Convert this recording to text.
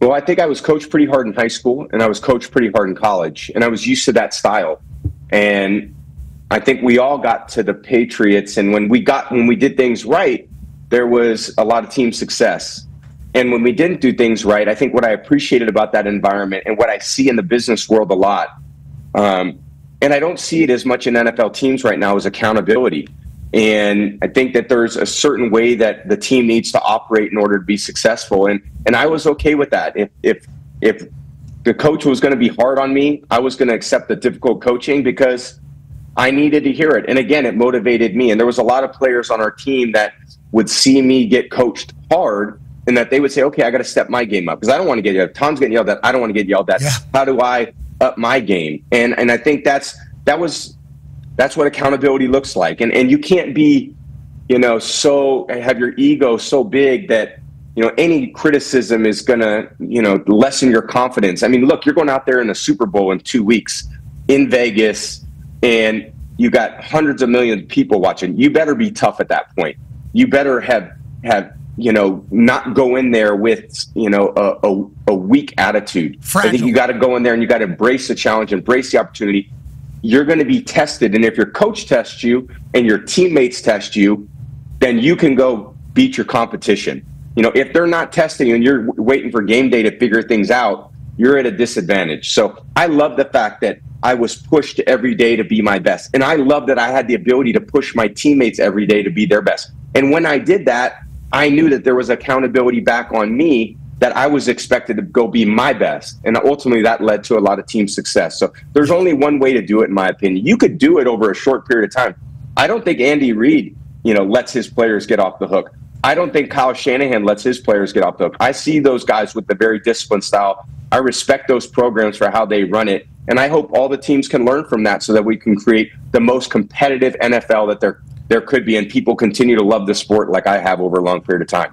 Well, I think I was coached pretty hard in high school, and I was coached pretty hard in college, and I was used to that style. And I think we all got to the Patriots, and when we did things right, there was a lot of team success. And when we didn't do things right, I think what I appreciated about that environment and what I see in the business world a lot, and I don't see it as much in NFL teams right now, is accountability. And I think that there's a certain way that the team needs to operate in order to be successful. And I was okay with that. If the coach was going to be hard on me, I was going to accept the difficult coaching because I needed to hear it. And again, it motivated me. And there was a lot of players on our team that would see me get coached hard and that they would say, okay, I got to step my game up because I don't want to get yelled at. Tom's getting yelled at. I don't want to get yelled at. Yeah. How do I up my game? And I think that's what accountability looks like. And you can't be, so have your ego so big that, any criticism is going to, lessen your confidence. I mean, look, you're going out there in the Super Bowl in 2 weeks in Vegas and you got hundreds of millions of people watching. You better be tough at that point. You better have not go in there with, a weak attitude. Fragile. I think you got to go in there and you got to embrace the challenge, embrace the opportunity. You're going to be tested. And if your coach tests you and your teammates test you, then you can go beat your competition. If they're not testing you and you're waiting for game day to figure things out, you're at a disadvantage. So I love the fact that I was pushed every day to be my best. And I love that I had the ability to push my teammates every day to be their best. And when I did that, I knew that there was accountability back on me that I was expected to go be my best. And ultimately that led to a lot of team success. So there's only one way to do it, in my opinion. You could do it over a short period of time. I don't think Andy Reid, lets his players get off the hook. I don't think Kyle Shanahan lets his players get off the hook. I see those guys with the very disciplined style. I respect those programs for how they run it. And I hope all the teams can learn from that so that we can create the most competitive NFL that there could be, and people continue to love the sport like I have over a long period of time.